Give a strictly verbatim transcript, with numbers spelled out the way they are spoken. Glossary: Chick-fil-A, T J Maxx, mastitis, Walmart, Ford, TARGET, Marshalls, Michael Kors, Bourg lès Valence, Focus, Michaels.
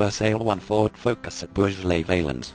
For sale one Ford Focus at Bourg lès Valence.